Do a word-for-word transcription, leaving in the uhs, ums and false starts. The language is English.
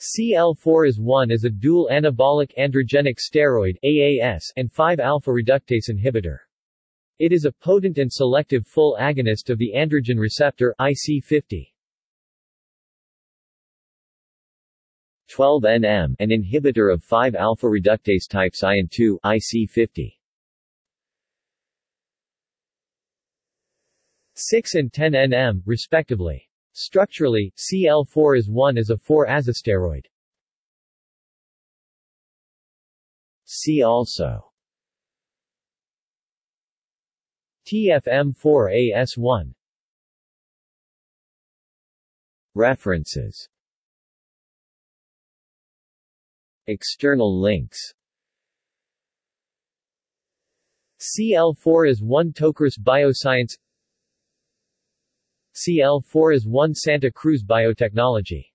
C L four A S one is a dual anabolic androgenic steroid A A S and five alpha reductase inhibitor. It is a potent and selective full agonist of the androgen receptor I C fifty. twelve N M, an inhibitor of five alpha reductase types I and two, I C fifty. six and ten N M, respectively. Structurally, C L four A S one is a four azasteroid. See also: T F M four A S one. References. External links. C L four A S one Tocris Bioscience, C L four A S one Santa Cruz Biotechnology.